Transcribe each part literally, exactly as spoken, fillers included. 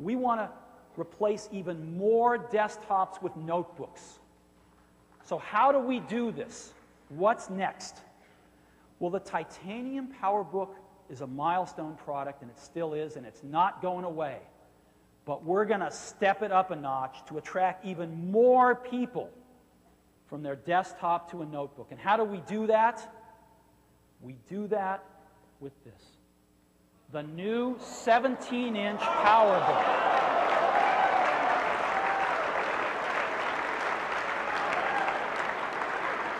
we want to replace even more desktops with notebooks. So how do we do this? What's next? Well, the Titanium PowerBook is a milestone product, and it still is, and it's not going away. But we're going to step it up a notch to attract even more people from their desktop to a notebook. And how do we do that? We do that with this. The new seventeen inch PowerBook.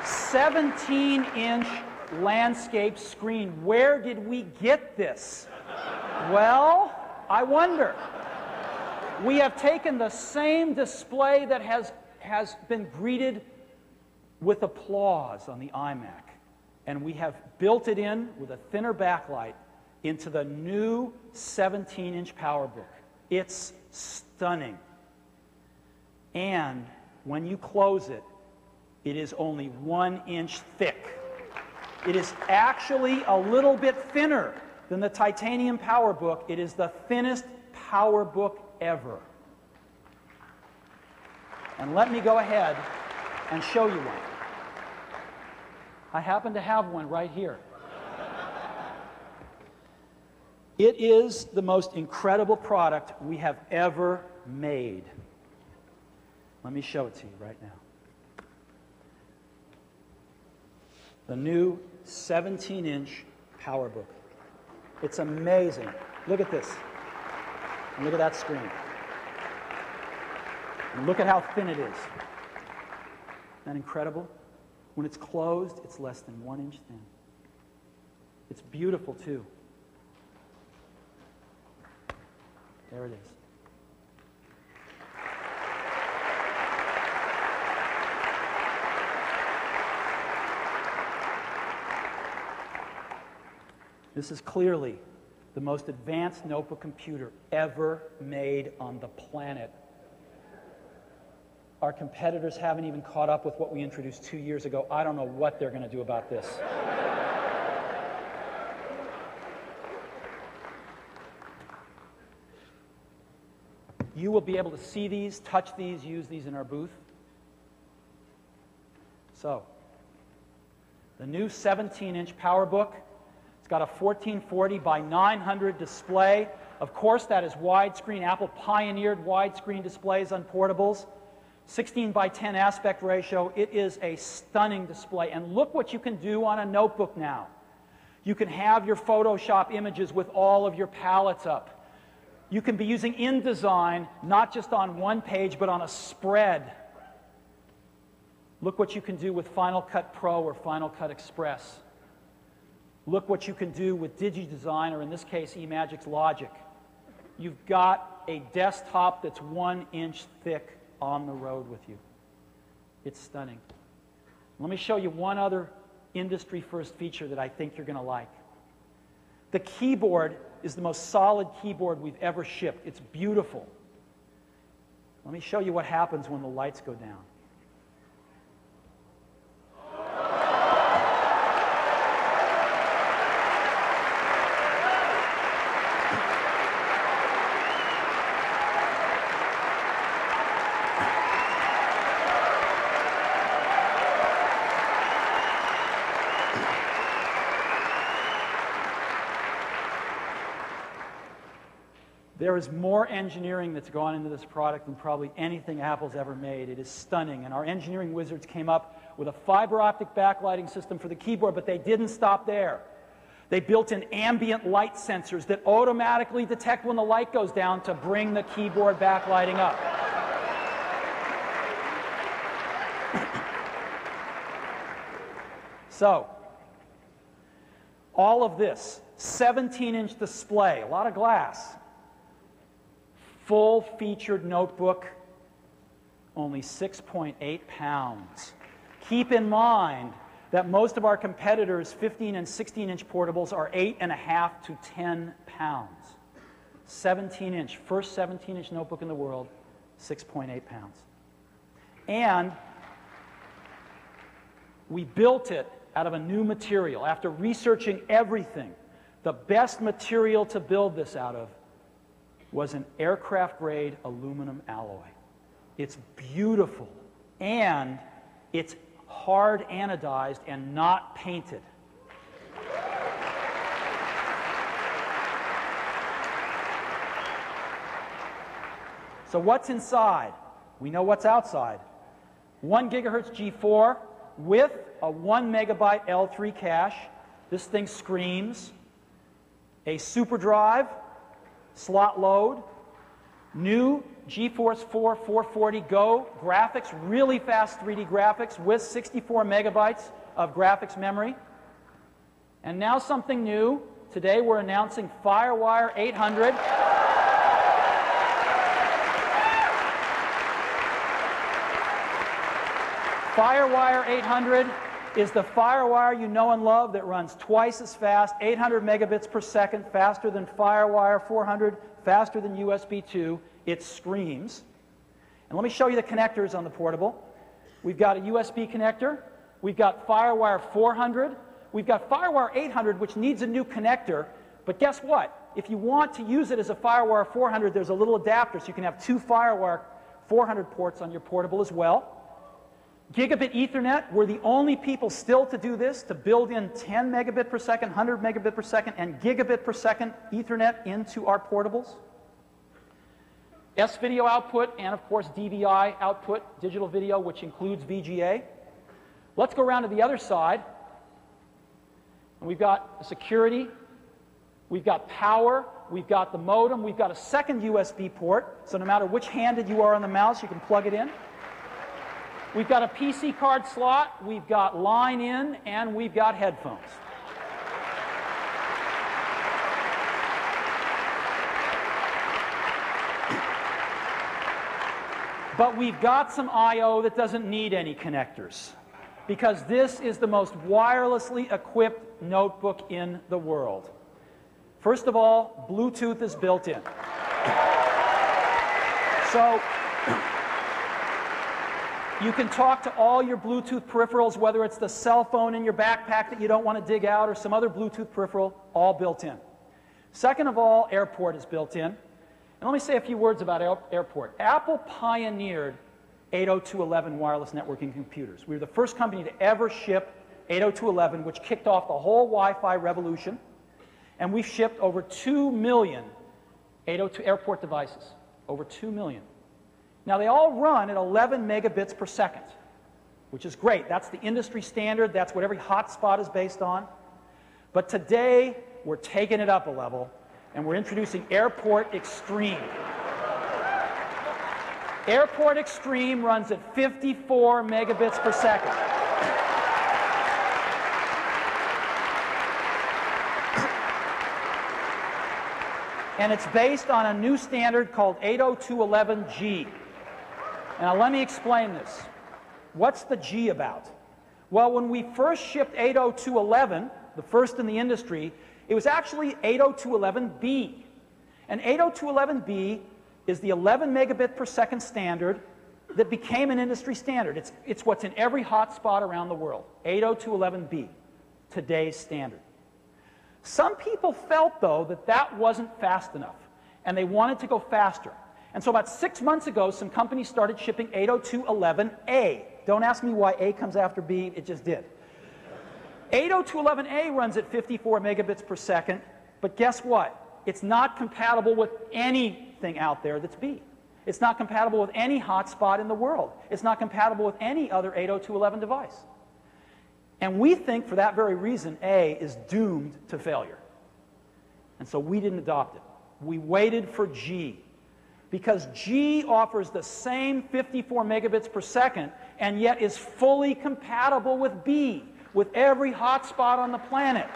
seventeen inch landscape screen. Where did we get this? Well, I wonder. We have taken the same display that has, has been greeted with applause on the iMac, and we have built it in with a thinner backlight into the new seventeen inch PowerBook. It's stunning. And when you close it, it is only one inch thick. It is actually a little bit thinner than the Titanium PowerBook. It is the thinnest PowerBook ever. And let me go ahead and show you one. I happen to have one right here. It is the most incredible product we have ever made. Let me show it to you right now. The new seventeen inch PowerBook. It's amazing. Look at this. And look at that screen. And look at how thin it is. Isn't that incredible? When it's closed, it's less than one inch thin. It's beautiful, too. There it is. This is clearly the most advanced notebook computer ever made on the planet. Our competitors haven't even caught up with what we introduced two years ago. I don't know what they're going to do about this. You will be able to see these, touch these, use these in our booth. So, the new seventeen inch PowerBook. Got a fourteen forty by nine hundred display. Of course, that is widescreen. Apple pioneered widescreen displays on portables. sixteen by ten aspect ratio. It is a stunning display. And look what you can do on a notebook now. You can have your Photoshop images with all of your palettes up. You can be using InDesign, not just on one page, but on a spread. Look what you can do with Final Cut Pro or Final Cut Express. Look what you can do with DigiDesign, or in this case, eMagic's Logic. You've got a desktop that's one inch thick on the road with you. It's stunning. Let me show you one other industry-first feature that I think you're going to like. The keyboard is the most solid keyboard we've ever shipped. It's beautiful. Let me show you what happens when the lights go down. There is more engineering that's gone into this product than probably anything Apple's ever made. It is stunning, and our engineering wizards came up with a fiber optic backlighting system for the keyboard, but they didn't stop there. They built in ambient light sensors that automatically detect when the light goes down to bring the keyboard backlighting up. So, all of this, seventeen inch display, a lot of glass, full-featured notebook, only six point eight pounds. Keep in mind that most of our competitors' fifteen and sixteen inch portables are eight and a half to ten pounds. seventeen inch, first seventeen inch notebook in the world, six point eight pounds. And we built it out of a new material. After researching everything, the best material to build this out of was an aircraft-grade aluminum alloy. It's beautiful, and it's hard anodized and not painted. So what's inside? We know what's outside. one gigahertz G four with a one megabyte L three cache. This thing screams. A super drive, slot load, new GeForce four four forty Go graphics, really fast three D graphics with sixty-four megabytes of graphics memory. And now something new. Today we're announcing FireWire eight hundred. FireWire eight hundred is the FireWire you know and love that runs twice as fast, eight hundred megabits per second, faster than FireWire four hundred, faster than U S B two. It screams. And let me show you the connectors on the portable. We've got a U S B connector. We've got FireWire four hundred. We've got FireWire eight hundred, which needs a new connector. But guess what? If you want to use it as a FireWire four hundred, there's a little adapter, so you can have two FireWire four hundred ports on your portable as well. Gigabit Ethernet, we're the only people still to do this, to build in ten megabit per second, one hundred megabit per second, and gigabit per second Ethernet into our portables. S-video output, and of course D V I output, digital video, which includes V G A. Let's go around to the other side. And we've got security, we've got power, we've got the modem, we've got a second U S B port, so no matter which-handed you are on the mouse, you can plug it in. We've got a P C card slot, we've got line in, and we've got headphones. But we've got some I O that doesn't need any connectors, because this is the most wirelessly equipped notebook in the world. First of all, Bluetooth is built in. So you can talk to all your Bluetooth peripherals, whether it's the cell phone in your backpack that you don't want to dig out or some other Bluetooth peripheral, all built in. Second of all, AirPort is built in. And let me say a few words about AirPort. Apple pioneered eight oh two dot eleven wireless networking computers. We were the first company to ever ship eight oh two dot eleven, which kicked off the whole Wi-Fi revolution. And we shipped over two million eight oh two AirPort devices, over two million. Now, they all run at eleven megabits per second, which is great. That's the industry standard. That's what every hotspot is based on. But today, we're taking it up a level, and we're introducing AirPort Extreme. AirPort Extreme runs at fifty-four megabits per second. And it's based on a new standard called eight oh two dot eleven g. Now, let me explain this. What's the G about? Well, when we first shipped eight oh two dot eleven, the first in the industry, it was actually eight oh two dot eleven b. And eight oh two dot eleven b is the eleven megabit per second standard that became an industry standard. It's, it's what's in every hotspot around the world, eight oh two dot eleven b, today's standard. Some people felt, though, that that wasn't fast enough, and they wanted to go faster. And so about six months ago, some companies started shipping eight oh two dot eleven a. Don't ask me why A comes after B. It just did. eight oh two dot eleven a runs at fifty-four megabits per second, but guess what? It's not compatible with anything out there that's B. It's not compatible with any hotspot in the world. It's not compatible with any other eight oh two dot eleven device. And we think, for that very reason, A is doomed to failure. And so we didn't adopt it. We waited for G, because G offers the same fifty-four megabits per second and yet is fully compatible with B, with every hotspot on the planet.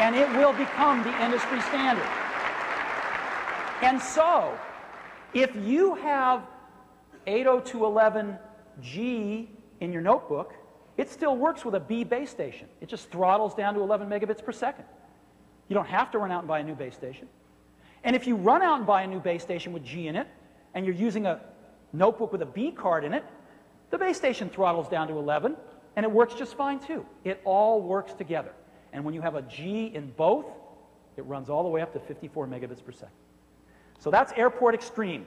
And it will become the industry standard. And so, if you have eight oh two dot eleven g in your notebook, it still works with a B base station. It just throttles down to eleven megabits per second. You don't have to run out and buy a new base station. And if you run out and buy a new base station with G in it, and you're using a notebook with a B card in it, the base station throttles down to eleven, and it works just fine too. It all works together. And when you have a G in both, It runs all the way up to fifty-four megabits per second. So that's AirPort Extreme.